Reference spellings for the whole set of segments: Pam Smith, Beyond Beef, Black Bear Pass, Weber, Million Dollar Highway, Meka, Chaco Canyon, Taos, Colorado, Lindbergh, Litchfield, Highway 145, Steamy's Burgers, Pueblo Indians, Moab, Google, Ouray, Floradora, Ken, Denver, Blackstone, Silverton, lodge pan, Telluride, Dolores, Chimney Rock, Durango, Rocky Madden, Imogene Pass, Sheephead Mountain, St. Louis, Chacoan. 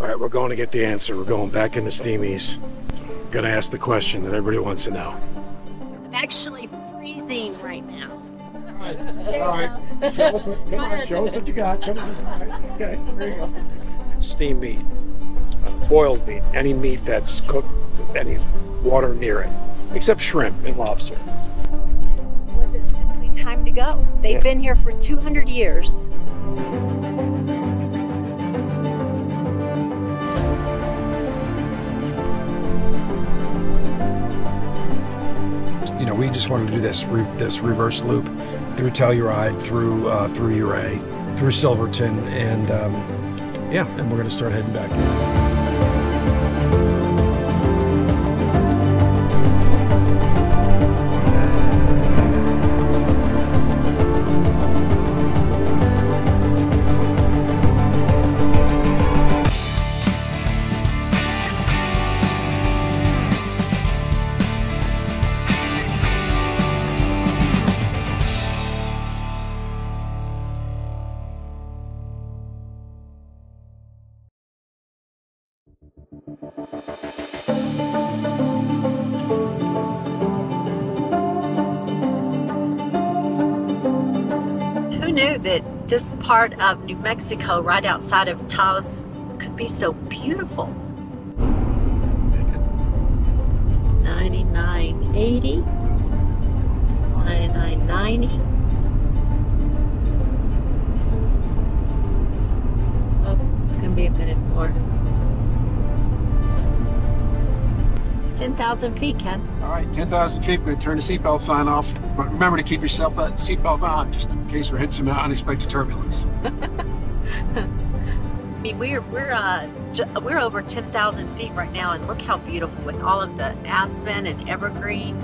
All right, we're going to get the answer. We're going back into Steamy's. Gonna ask the question that everybody wants to know. I'm actually freezing right now. All right. Show us what, come on, show us what you got. Come on. All right. Okay, there you go. Steamed meat, boiled meat, any meat that's cooked with any water near it, except shrimp and lobster. Was it simply time to go? They've been here for 200 years. You know, we just wanted to do this reverse loop through Telluride, through Ouray, through Silverton, and and we're gonna start heading back in. That this part of New Mexico, right outside of Taos, could be so beautiful. 9980, 9990. Oh, it's gonna be a minute more. 10,000 feet, Ken. All right, 10,000 feet. We're going to turn the seatbelt sign off. But remember to keep your seatbelt on, just in case we're hitting some unexpected turbulence. I mean, we're over 10,000 feet right now, and look how beautiful with all of the aspen and evergreen.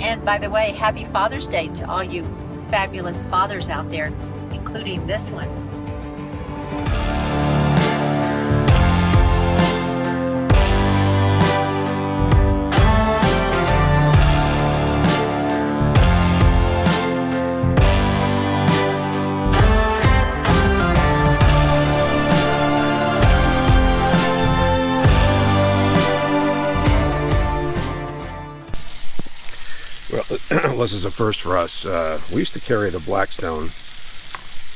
And by the way, happy Father's Day to all you fabulous fathers out there, including this one. This is a first for us. We used to carry the Blackstone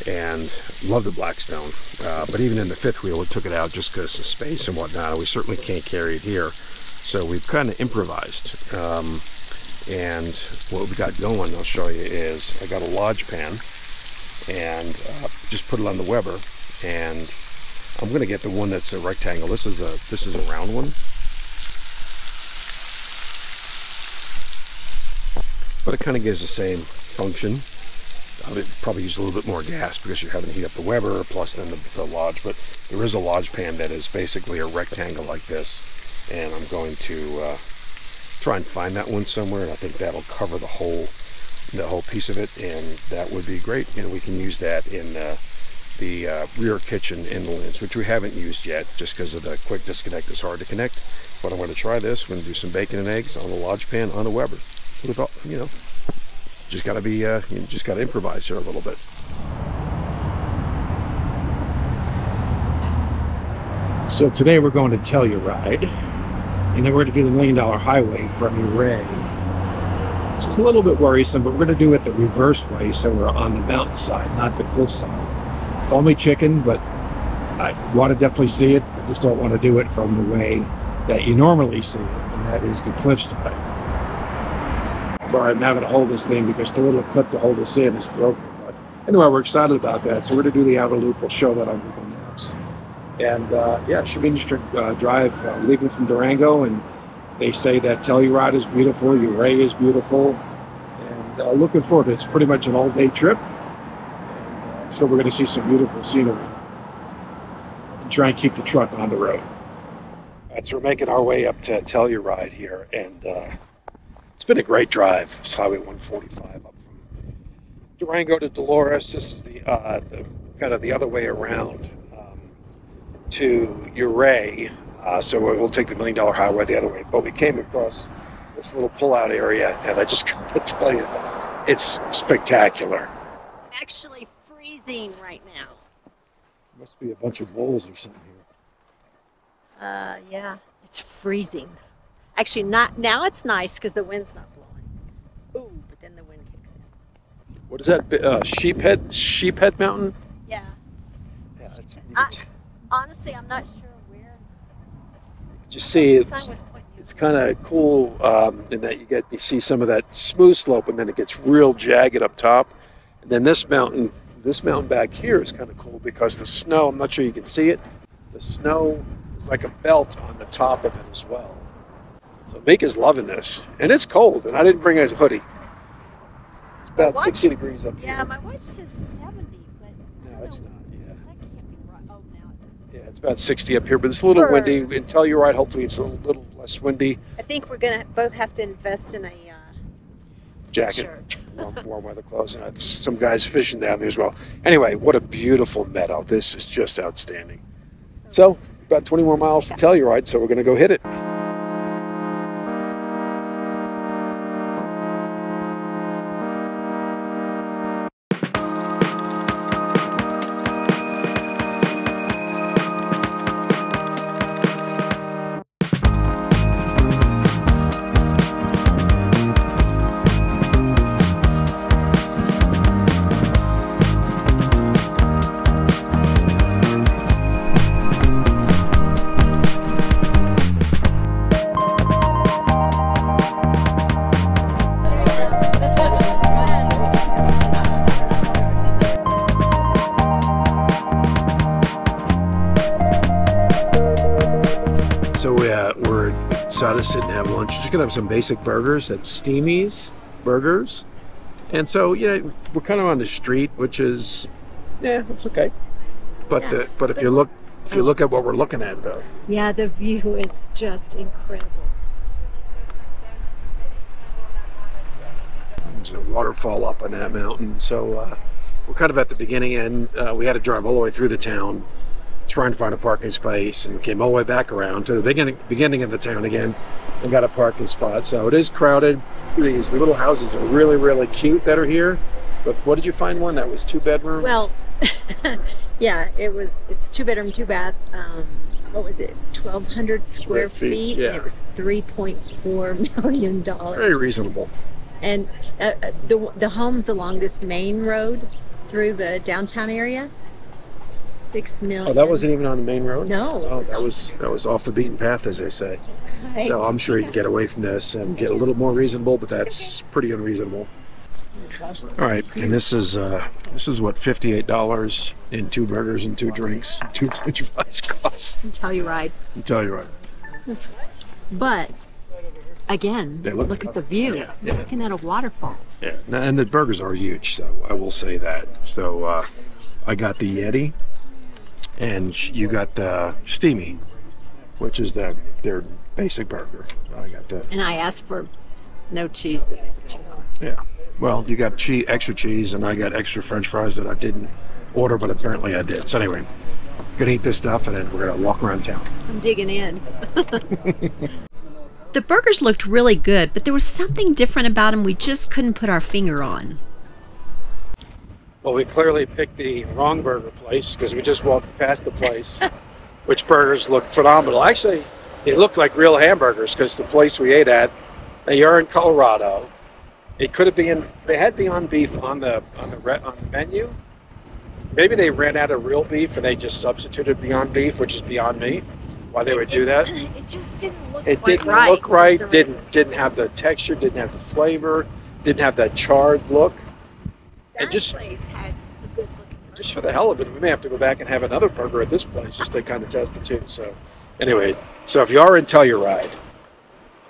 and love the Blackstone, but even in the fifth wheel, we took it out just because of space and whatnot. We certainly can't carry it here, so we've kind of improvised. And what we got going, I'll show you, is I got a lodge pan and just put it on the Weber, and I'm gonna get the one that's a rectangle. This is a round one. But it kind of gives the same function. I would probably use a little bit more gas because you're having to heat up the Weber plus then the lodge, but there is a lodge pan that is basically a rectangle like this, and I'm going to try and find that one somewhere, and I think that'll cover the whole piece of it, and that would be great. And we can use that in the rear kitchen inlets, which we haven't used yet just because of the quick disconnect. It's hard to connect, but I'm going to try this. We're going to do some bacon and eggs on the lodge pan on the Weber. You know, just gotta be, you just gotta improvise here a little bit. So today we're going to Telluride, and then we're going to do the $1,000,000 Highway from Ouray, which is a little bit worrisome, but we're going to do it the reverse way, so we're on the mountainside, not the cliffside. Call me chicken, but I want to definitely see it. I just don't want to do it from the way that you normally see it, and that is the cliffside. Sorry, I'm having to hold this thing because the little clip to hold this in is broken. But anyway, we're excited about that. So we're going to do the outer loop. We'll show that on Google Maps. And yeah, it should be an interesting drive. Leaving from Durango, and they say that Telluride is beautiful, Ouray is beautiful. And looking forward to it. It's pretty much an all-day trip. And, so we're going to see some beautiful scenery. And try and keep the truck on the road. All right, so we're making our way up to Telluride here, and it's been a great drive. It's Highway 145 up from Durango to Dolores. This is the kind of the other way around to Ouray. So we'll take the $1,000,000 Highway the other way. But we came across this little pullout area, and I just gotta tell you, it's spectacular. I'm actually freezing right now. Must be a bunch of moles or something here. Yeah, it's freezing. Actually, not now. It's nice because the wind's not blowing. Ooh, but then the wind kicks in. What is that? Sheephead Mountain? Yeah. Yeah. Honestly, I'm not sure where. You see, it's kind of cool in that you get see some of that smooth slope, and then it gets real jagged up top, and then this mountain. This mountain back here is kind of cool because the snow, I'm not sure you can see it, the snow is like a belt on the top of it as well. So Mika's loving this. And it's cold, and I didn't bring a hoodie. It's about 60 degrees up here. Yeah, my watch says 70, but no, it's not. Yeah. That can't be right. Oh, now it does. Yeah, it's about 60 up here, but it's a little windy. In Telluride, hopefully it's a little less windy. I think we're going to both have to invest in a jacket, warm weather clothes, and some guys fishing down there as well. Anyway, what a beautiful meadow. This is just outstanding. So, about 20 more miles to Telluride, so we're going to go hit it. Sit and have lunch. Just gonna have some basic burgers at Steamy's Burgers, and so yeah, we're kind of on the street, which is it's okay. But yeah, but if you look at what we're looking at though, yeah, the view is just incredible. There's a waterfall up on that mountain, so we're kind of at the beginning, and we had to drive all the way through the town, trying to find a parking space, and came all the way back around to the beginning of the town again and got a parking spot. So it is crowded. These little houses are really, really cute that are here. But what did you find one that was 2-bedroom? Well, yeah, it's 2-bedroom, 2-bath. What was it? 1,200 square feet. Yeah. And it was $3.4 million. Very reasonable. And the homes along this main road through the downtown area, $6 million. Oh, that wasn't even on the main road? No. Oh, that was off the beaten path, as they say. Right. So I'm sure you can get away from this and get a little more reasonable, but that's pretty unreasonable. All right, and this is what $58 in 2 burgers and 2 drinks, 2 french fries costs. Telluride. Telluride. But again, look at the view. Yeah, yeah. Looking at a waterfall. Yeah, and the burgers are huge. So I will say that. So I got the Yeti. And you got the Steamy, which is their basic burger. I got that. And I asked for no cheese, but chicken. Yeah. Well, you got extra cheese, and I got extra French fries that I didn't order, but apparently I did. So anyway, gonna eat this stuff, and then we're gonna walk around town. I'm digging in. The burgers looked really good, but there was something different about them we just couldn't put our finger on. Well, we clearly picked the wrong burger place because we just walked past the place, which burgers looked phenomenal. Actually, they looked like real hamburgers because the place we ate at, they are in Colorado. It could have been, they had Beyond Beef on the menu. Maybe they ran out of real beef and they just substituted Beyond Beef, which is beyond me. Why they would do that? It just didn't look right. It didn't look right. Didn't have the texture. Didn't have the flavor. Didn't have that charred look. And just for the hell of it, we may have to go back and have another burger at this place just to kind of test the two. So anyway, so if you are in Telluride,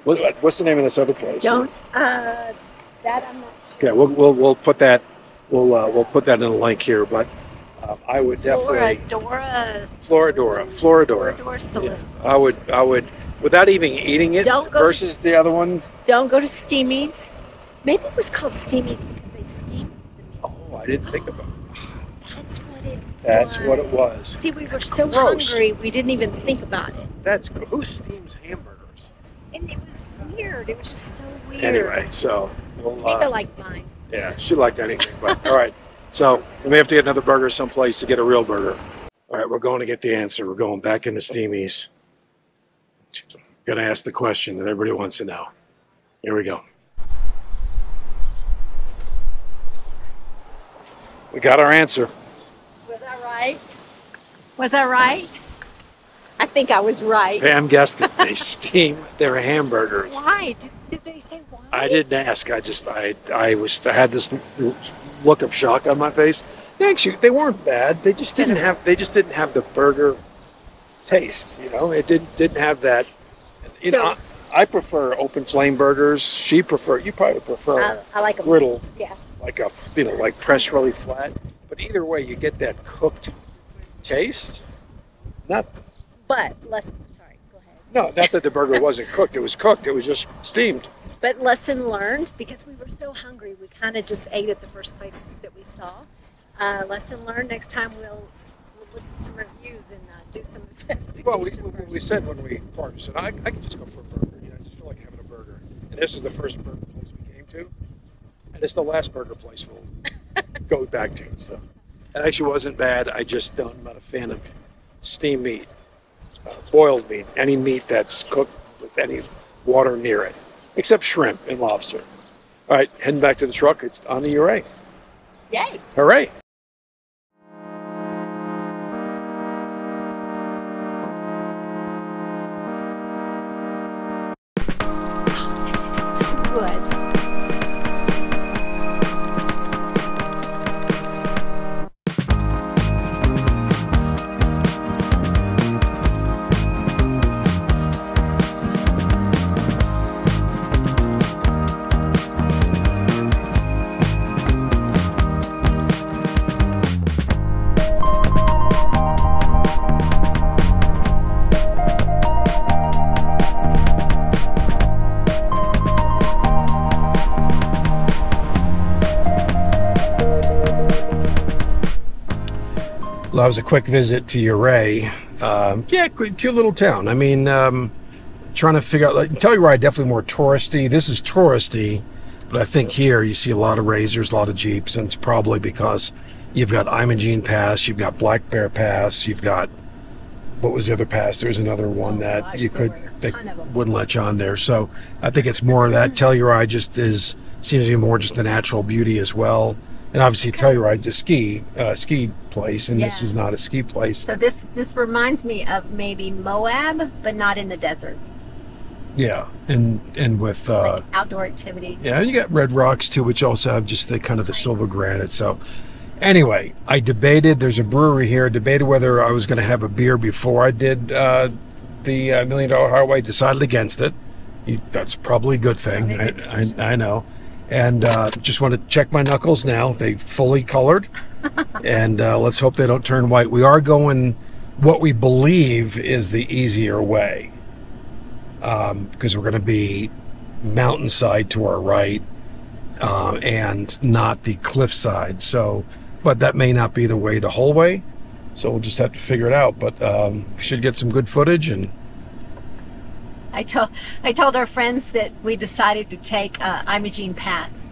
what's the name of this other place? That I'm not sure. Okay, we'll put that we'll put that in a link here, but I would definitely Floradora. Yeah, I would without even eating it versus the other ones. Don't go to Steamy's. Maybe it was called Steamy's because they steamed. I didn't think about it. That's what it was. See, we were so hungry, we didn't even think about it. That's who steams hamburgers? And it was weird. It was just so weird. Anyway, so Mika liked mine. Yeah, she liked anything. But all right, so we may have to get another burger someplace to get a real burger. All right, we're going to get the answer. We're going back into Steamy's. Gonna ask the question that everybody wants to know. Here we go. We got our answer. Was I right? Was I right? I think I was right. Pam guessed it. They steam their hamburgers. Why? Did they say why? I didn't ask. I just, I had this look of shock on my face. Actually, they weren't bad. They just didn't have. They just didn't have the burger taste. You know, it didn't have that. So, I prefer open flame burgers. She prefer. You probably prefer. I like a griddle. Yeah. Like a, you know, like pressed really flat. But either way, you get that cooked taste. Not. But less. Sorry. Go ahead. No, not that the burger wasn't cooked. It was cooked. It was just steamed. But lesson learned, because we were so hungry, we kind of just ate at the first place that we saw. Lesson learned. Next time we'll look at some reviews and do some investigation. Well, we said when we parked, we said, I could just go for a burger. You know, I just feel like having a burger. And this is the first burger place we came to, and it's the last burger place we'll go back to. So it actually wasn't bad. I just don't. I'm not a fan of steamed meat, boiled meat, any meat that's cooked with any water near it, except shrimp and lobster. All right, heading back to the truck. It's on the Ouray. Yay! Hooray! Well, that was a quick visit to Ouray. Yeah, cute little town. I mean, trying to figure out, like, Telluride, definitely more touristy. This is touristy, but I think here you see a lot of razors, a lot of Jeeps, and it's probably because you've got Imogene Pass, you've got Black Bear Pass, you've got, what was the other pass? There's another one that you could, they wouldn't let you on there. So I think it's more of that. Telluride just is, seems to be more just the natural beauty as well. And obviously, Telluride's a ski place, and this is not a ski place. So this reminds me of maybe Moab, but not in the desert. Yeah, and with like outdoor activity. Yeah, and you got red rocks too, which also have just the kind of the silver granite. So, anyway, I debated. There's a brewery here. I debated whether I was going to have a beer before I did the $1 Million Highway. Decided against it. That's probably a good thing. I know. And just want to check my knuckles now. They fully colored. And let's hope they don't turn white. We are going what we believe is the easier way. Because we're going to be mountainside to our right and not the cliffside. So, but that may not be the way the whole way. So we'll just have to figure it out. But we should get some good footage. And I told our friends that we decided to take Imogene Pass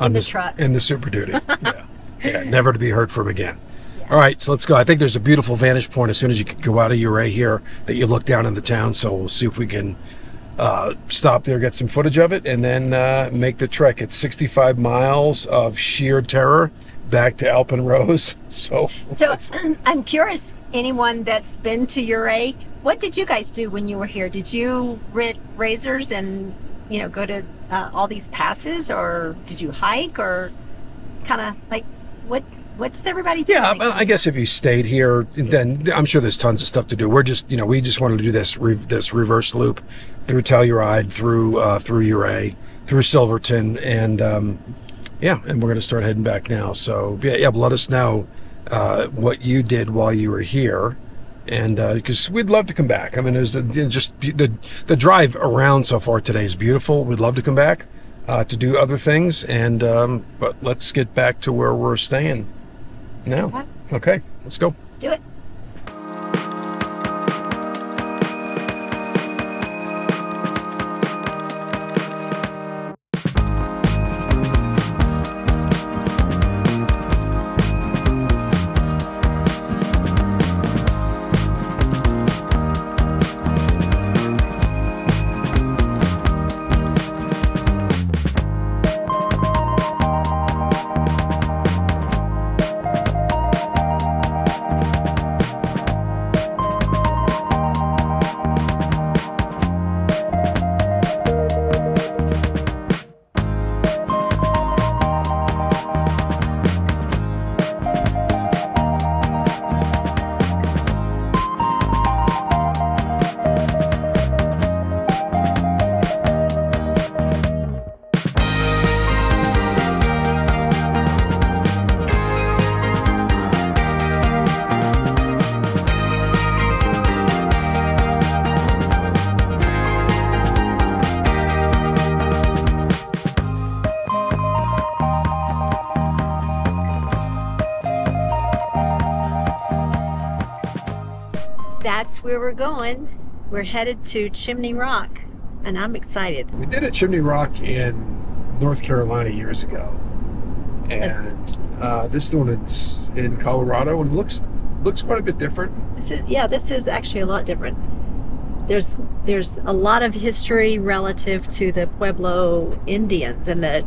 on the truck. In the Super Duty. Yeah. Yeah, never to be heard from again. Yeah. All right, so let's go. I think there's a beautiful vantage point as soon as you go out of Ouray here that you look down in the town. So we'll see if we can stop there, get some footage of it, and then make the trek. It's 65 miles of sheer terror back to Alpen Rose. So I'm curious, anyone that's been to Ouray, what did you guys do when you were here? Did you rent razors and, you know, go to all these passes, or did you hike, or kind of like what does everybody do? Yeah, I guess if you stayed here, then I'm sure there's tons of stuff to do. We're just, you know, we just wanted to do this reverse loop through Telluride, through Ouray, through Silverton, and yeah, and we're gonna start heading back now. So yeah, but let us know what you did while you were here. And because we'd love to come back. I mean, there's just the drive around so far today is beautiful. We'd love to come back to do other things. And but let's get back to where we're staying now. Okay, let's go. Let's do it. that's where we're going. We're headed to Chimney Rock, and I'm excited. We did a Chimney Rock in North Carolina years ago, and this one is in Colorado, and looks quite a bit different. This is, yeah, this is actually a lot different. There's a lot of history relative to the Pueblo Indians and the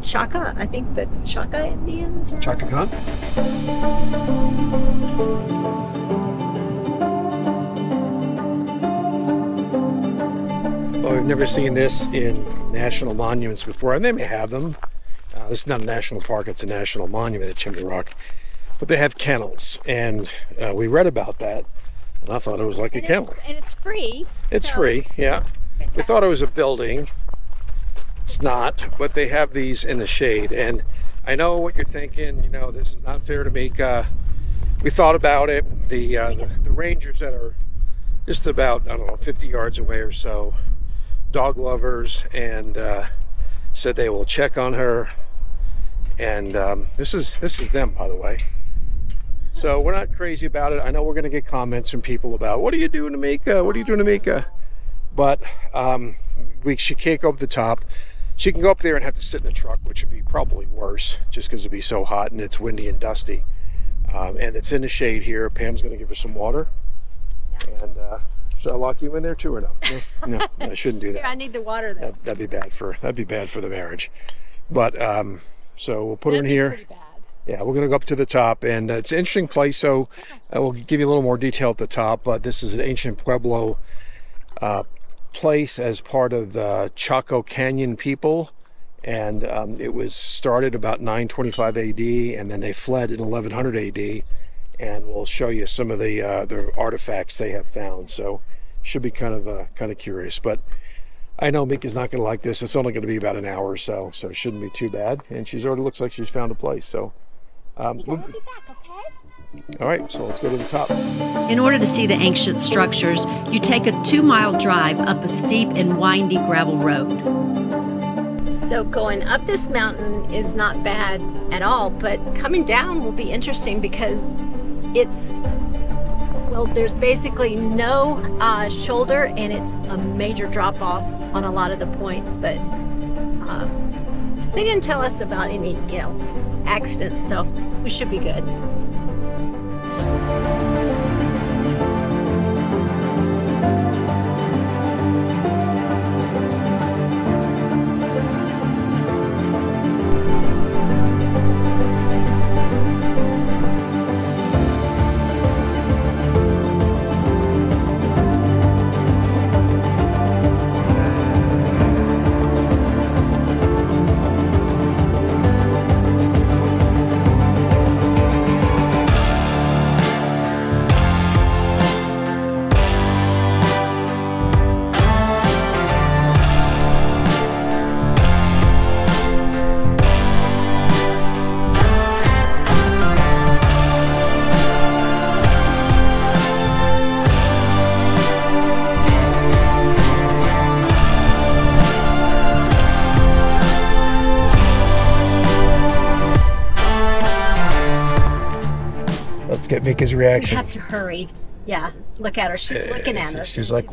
Chaco, I think the Chaco Indians. Chacoan. Well, I've never seen this in national monuments before, and they may have them. This is not a national park, it's a national monument at Chimney Rock. But they have kennels, and we read about that, and I thought it was like a kennel. And it's free. It's free, yeah. Fantastic. We thought it was a building. It's not, but they have these in the shade. And I know what you're thinking, you know, this is not fair to make. We thought about it. The rangers that are just about, I don't know, 50 yards away or so, dog lovers, and said they will check on her. And this is them, by the way. So we're not crazy about it. I know we're going to get comments from people about, what are you doing to make what are you doing to make a... But she can't go up the top. She can go up there and have to sit in the truck, which would be probably worse, just because it'd be so hot and it's windy and dusty. And it's in the shade here. Pam's going to give her some water. Yeah. And should I lock you in there too or no? No, I shouldn't do that. Here, I need the water though. That'd be bad for the marriage. But so we'll put her in here. Pretty bad. Yeah, we're going to go up to the top, and it's an interesting place. So we'll give you a little more detail at the top. But this is an ancient Pueblo place as part of the Chaco Canyon people, and it was started about 925 AD, and then they fled in 1100 AD, and we'll show you some of the artifacts they have found. So should be kind of curious, but I know Mika's not gonna like this. It's only gonna be about an hour or so, so it shouldn't be too bad, and she's already looks like she's found a place. So we'll be back, okay? All right, so let's go to the top. In order to see the ancient structures, you take a 2-mile drive up a steep and windy gravel road. So going up this mountain is not bad at all, but coming down will be interesting because it's, well, there's basically no shoulder, and it's a major drop off on a lot of the points, but they didn't tell us about any, you know, accidents, so we should be good. Get Mika's reaction. We have to hurry. Yeah, look at her. She's looking at us. She's like,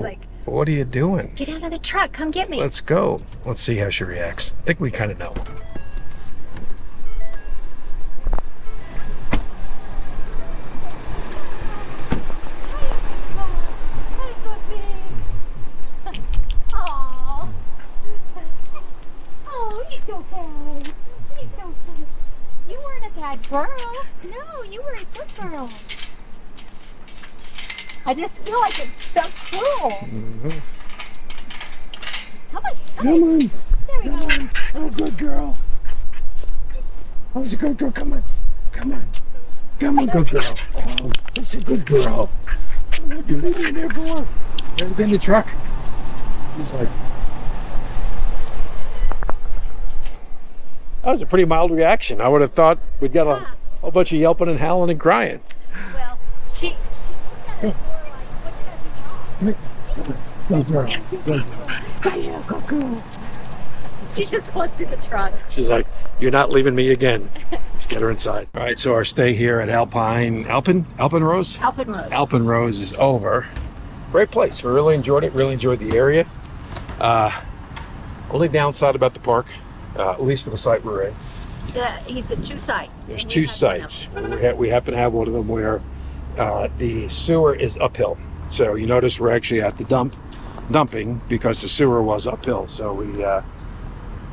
what are you doing? Get out of the truck. Come get me. Let's go. Let's see how she reacts. I think we kind of know. Oh, he's so bad. He's so bad. You weren't a bad girl. No, you were a good girl. I just feel like it's so cruel. Mm-hmm. Come on. There we go. I'm a good girl. I was a good girl. Come on, good girl. Oh, that's a good girl. What are you leaving in there for? You ever been in the truck? She's like... That was a pretty mild reaction. I would have thought we'd got a whole bunch of yelping and howling and crying. Well, she looked at us more like, what did I do wrong? Come here, go girl. Go girl. She just wants in the truck. She's like, you're not leaving me again. Let's get her inside. All right, so our stay here at Alpen Rose? Alpen Rose. Alpen Rose is over. Great place. We really enjoyed it. Really enjoyed the area. Only downside about the park, at least for the site we're in. Yeah, he said two sites. There's two sites. We happen to have one of them where the sewer is uphill. So you notice we're actually at the dumping because the sewer was uphill. So we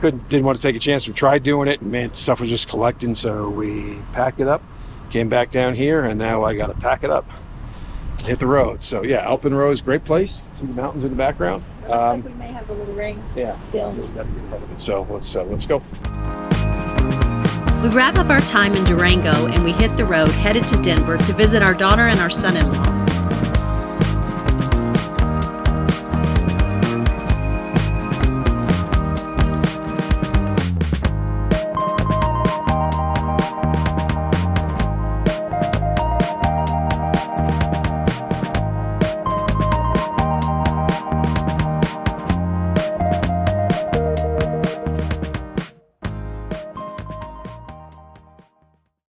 didn't want to take a chance. We tried doing it, and man, stuff was just collecting. So we packed it up, came back down here, and now I got to pack it up, hit the road. So yeah, Alpen Rose, great place. See the mountains in the background. Looks like we may have a little rain. Yeah, still. We've got to get ahead of it. So let's go. We wrap up our time in Durango and we hit the road headed to Denver to visit our daughter and our son-in-law.